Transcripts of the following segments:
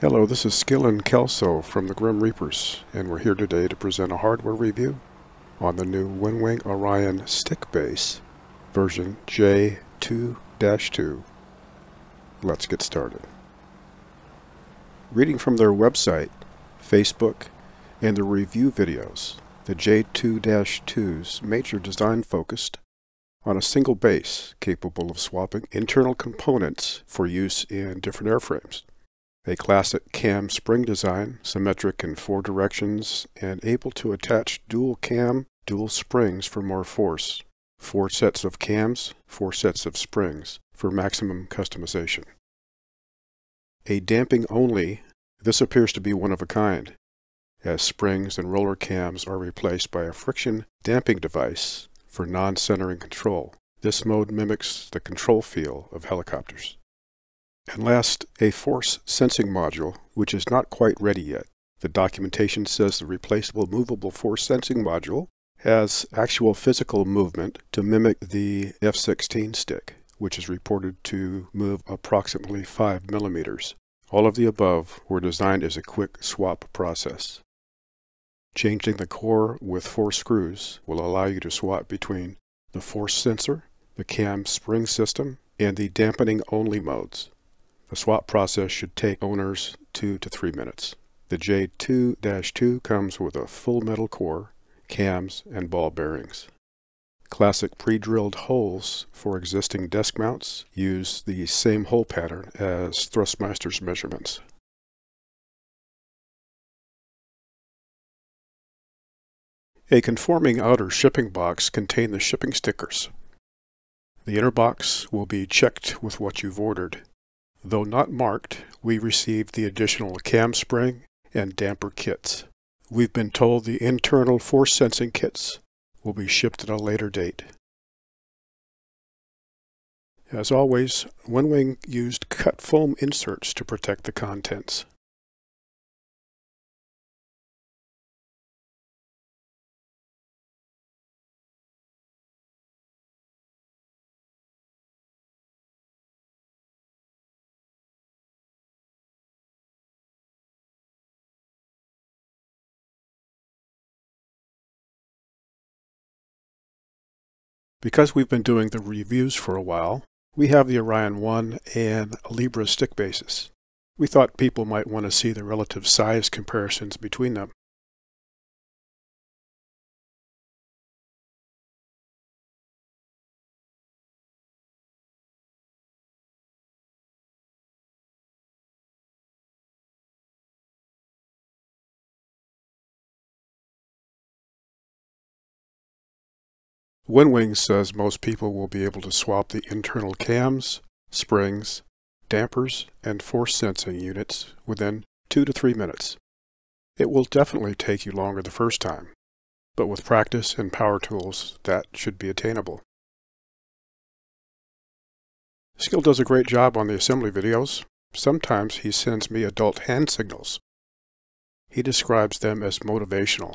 Hello, this is Skillen Kelso from the Grim Reapers, and we're here today to present a hardware review on the new WinWing Orion Stick Base, version J2-2. Let's get started. Reading from their website, Facebook, and their review videos, the J2-2's major design focused on a single base capable of swapping internal components for use in different airframes. A classic cam spring design, symmetric in four directions, and able to attach dual cam, dual springs for more force. Four sets of cams, four sets of springs for maximum customization. A damping only, this appears to be one of a kind, as springs and roller cams are replaced by a friction damping device for non-centering control. This mode mimics the control feel of helicopters. And last, a force sensing module, which is not quite ready yet. The documentation says the replaceable movable force sensing module has actual physical movement to mimic the F-16 stick, which is reported to move approximately 5 millimeters. All of the above were designed as a quick swap process. Changing the core with 4 screws will allow you to swap between the force sensor, the cam spring system, and the dampening only modes. The swap process should take owners 2 to 3 minutes. The J2-2 comes with a full metal core, cams, and ball bearings. Classic pre-drilled holes for existing desk mounts use the same hole pattern as Thrustmaster's measurements. A conforming outer shipping box contains the shipping stickers. The inner box will be checked with what you've ordered. Though not marked, we received the additional cam spring and damper kits. We've been told the internal force sensing kits will be shipped at a later date. As always, WinWing used cut foam inserts to protect the contents. Because we've been doing the reviews for a while, we have the Orion 1 and Libra stick bases. We thought people might want to see the relative size comparisons between them. WinWing says most people will be able to swap the internal cams, springs, dampers, and force sensing units within 2 to 3 minutes. It will definitely take you longer the first time, but with practice and power tools, that should be attainable. Skill does a great job on the assembly videos. Sometimes he sends me adult hand signals. He describes them as motivational.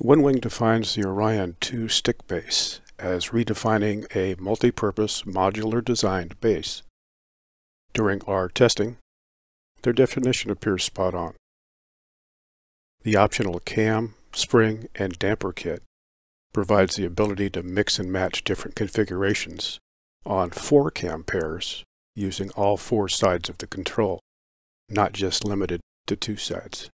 WinWing defines the Orion 2 stick base as redefining a multi-purpose, modular designed base. During our testing, their definition appears spot on. The optional cam, spring, and damper kit provides the ability to mix and match different configurations on 4 cam pairs using all 4 sides of the control, not just limited to 2 sides.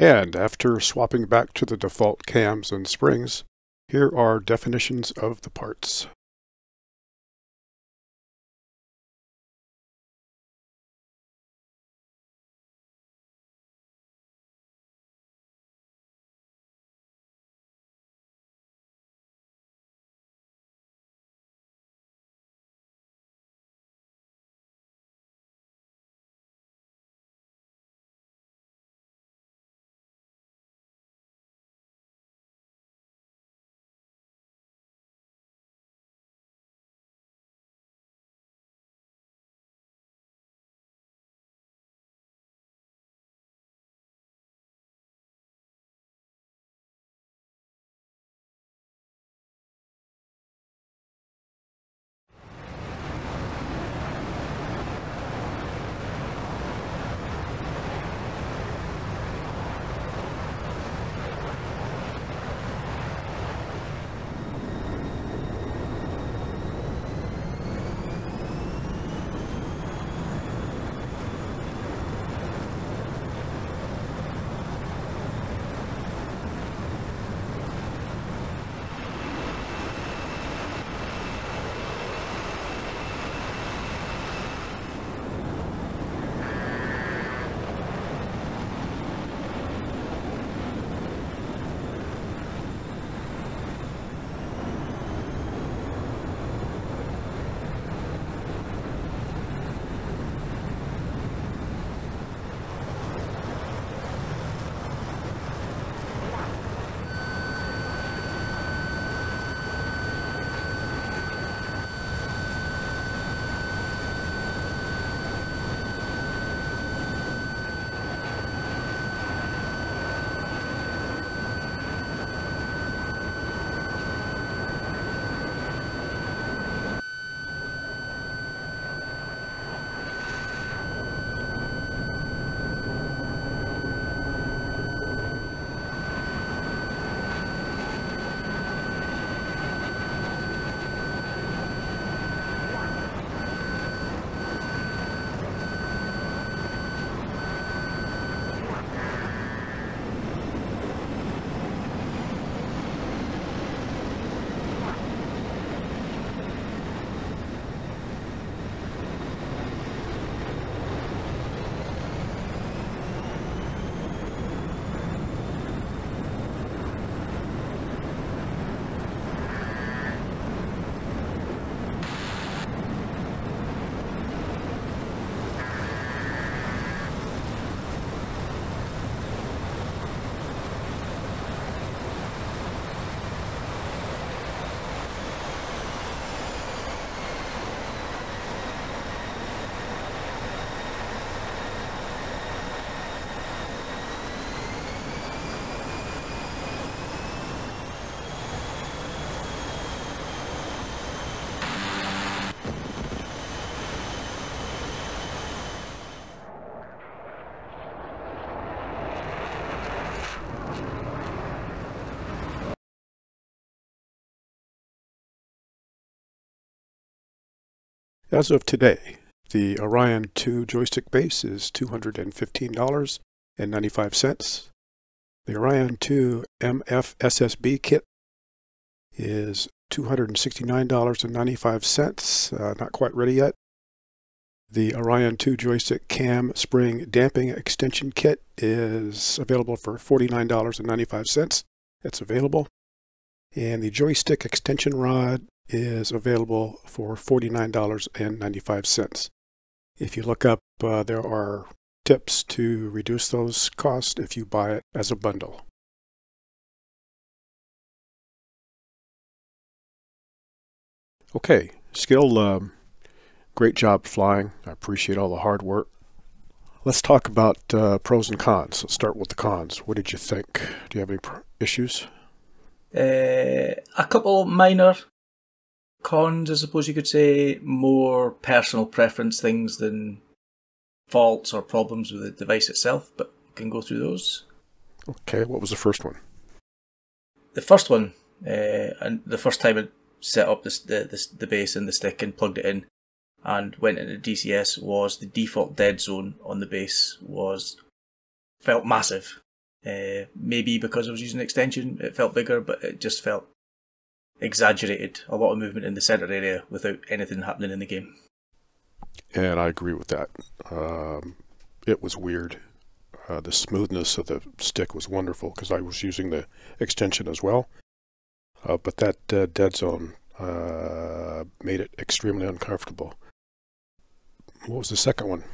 And after swapping back to the default cams and springs, here are definitions of the parts. As of today, the Orion 2 joystick base is $215.95. The Orion 2 MF SSB kit is $269.95, not quite ready yet. The Orion 2 joystick cam spring damping extension kit is available for $49.95. It's available. And the joystick extension rod is available for $49.95. If you look up, there are tips to reduce those costs if you buy it as a bundle. Okay, Skill, great job flying. I appreciate all the hard work. Let's talk about pros and cons. Let's start with the cons. What did you think? Do you have any issues? A couple minor cons, I suppose you could say, more personal preference things than faults or problems with the device itself, but we can go through those. Okay, what was the first one? The first one, and the first time I set up the base and the stick and plugged it in and went into DCS, was the default dead zone on the base felt massive. Maybe because I was using extension, it felt bigger, but it just felt exaggerated. A lot of movement in the center area without anything happening in the game. And I agree with that. It was weird. The smoothness of the stick was wonderful because I was using the extension as well. But that dead zone made it extremely uncomfortable. What was the second one?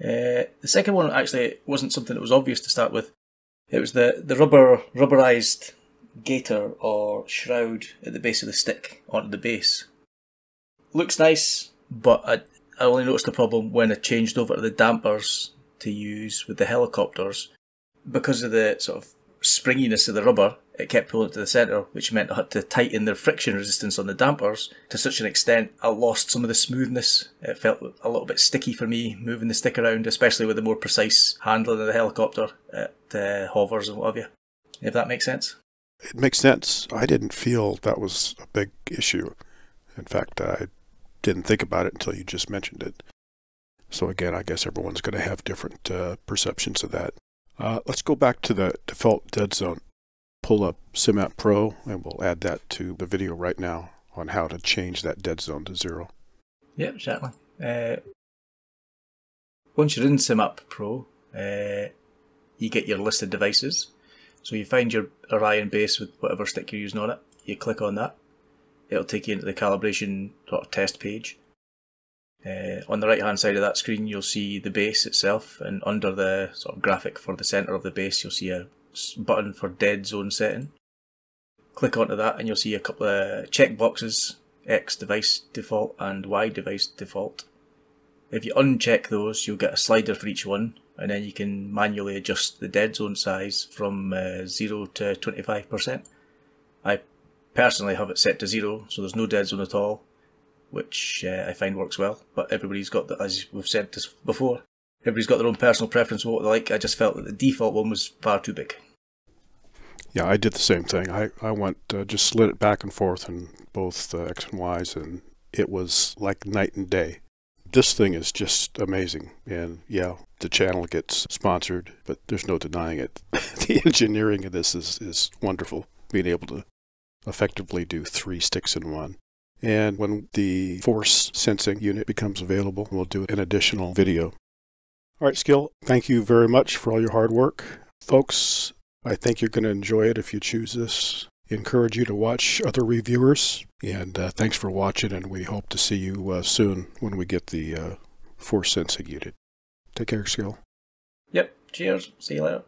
The second one actually wasn't something that was obvious to start with. It was the rubberized gaiter or shroud at the base of the stick onto the base. Looks nice, but I only noticed the problem when I changed over to the dampers to use with the helicopters. Because of the sort of springiness of the rubber, it kept pulling it to the centre, which meant I had to tighten the friction resistance on the dampers to such an extent I lost some of the smoothness. It felt a little bit sticky for me moving the stick around, especially with the more precise handling of the helicopter at hovers and what have you. If that makes sense? It makes sense. I didn't feel that was a big issue. In fact, I didn't think about it until you just mentioned it. So again, I guess everyone's going to have different perceptions of that. Let's go back to the default dead zone. Pull up SimApp Pro, and we'll add that to the video right now on how to change that dead zone to zero. Yep, exactly. Once you're in SimApp Pro, you get your list of devices. So you find your Orion base with whatever stick you're using on it. You click on that. It'll take you into the calibration sort of test page. On the right-hand side of that screen, you'll see the base itself, and under the sort of graphic for the centre of the base, you'll see a button for dead zone setting. Click onto that, and you'll see a couple of check boxes: X device default and Y device default. If you uncheck those, you'll get a slider for each one, and then you can manually adjust the dead zone size from 0 to 25%. I personally have it set to 0, so there's no dead zone at all, which I find works well, but everybody's got, as we've said this before, everybody's got their own personal preference of what they like. I just felt that the default one was far too big. Yeah, I did the same thing. I went, just slid it back and forth in both X and Y's, and it was like night and day. This thing is just amazing, and yeah, the channel gets sponsored, but there's no denying it. The engineering of this is wonderful, being able to effectively do 3 sticks in one. And when the force sensing unit becomes available, we'll do an additional video. All right, Skill, thank you very much for all your hard work. Folks, I think you're going to enjoy it if you choose this. Encourage you to watch other reviewers. And thanks for watching, and we hope to see you soon when we get the force sensing unit. Take care, Skill. Yep, cheers. See you later.